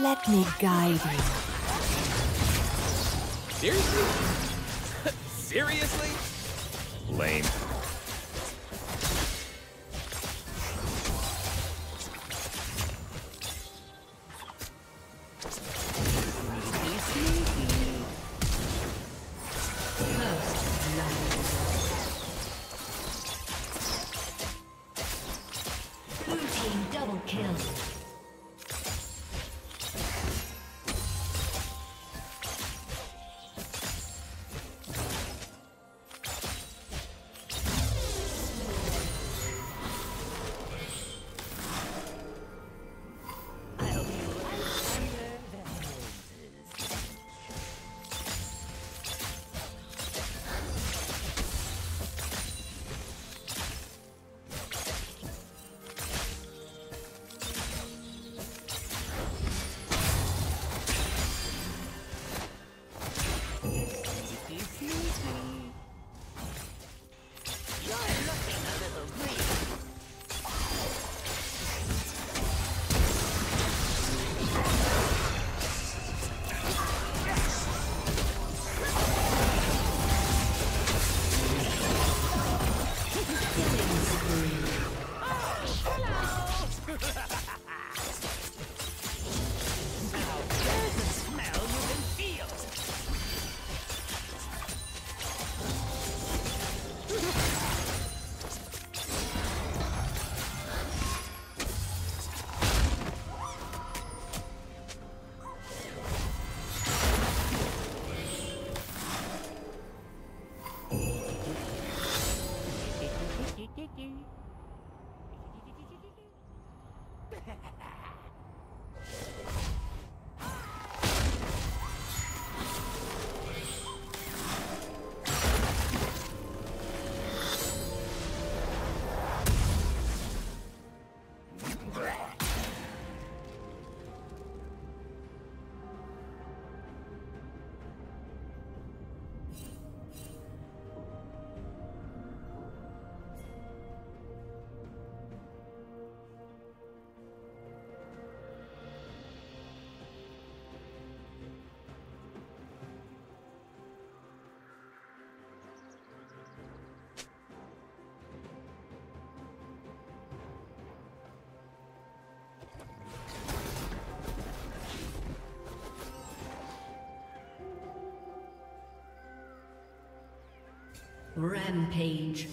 Let me guide you. Seriously? Seriously? Lame. Rampage.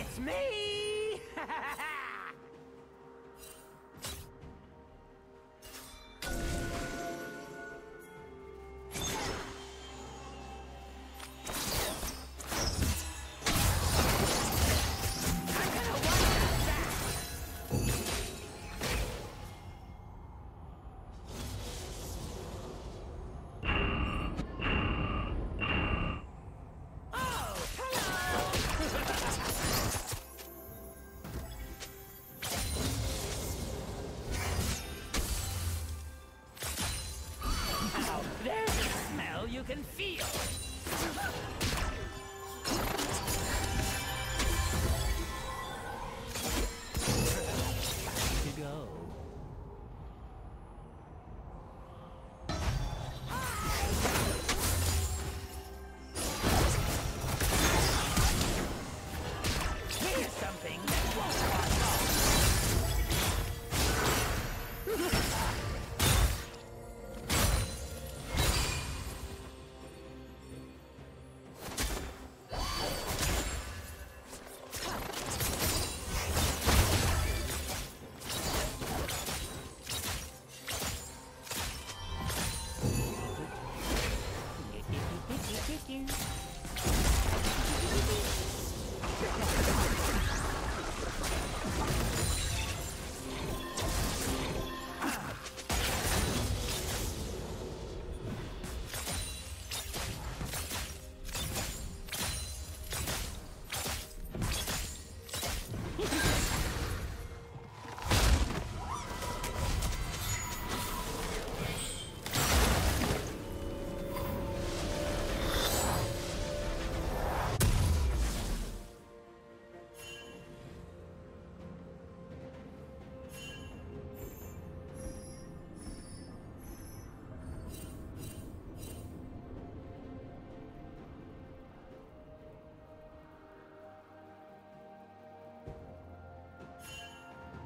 It's me!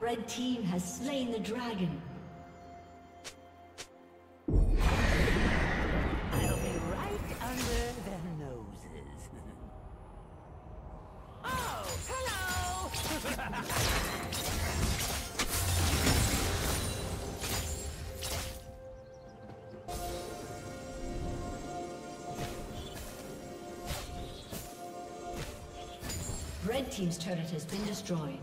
Red team has slain the dragon. Red team's turret has been destroyed.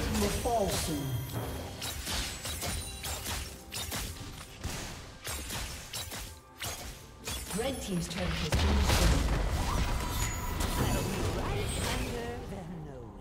plating will fall soon. Red team's turret has been destroyed. I'll be right under their noses.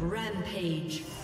Rampage.